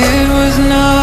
It was not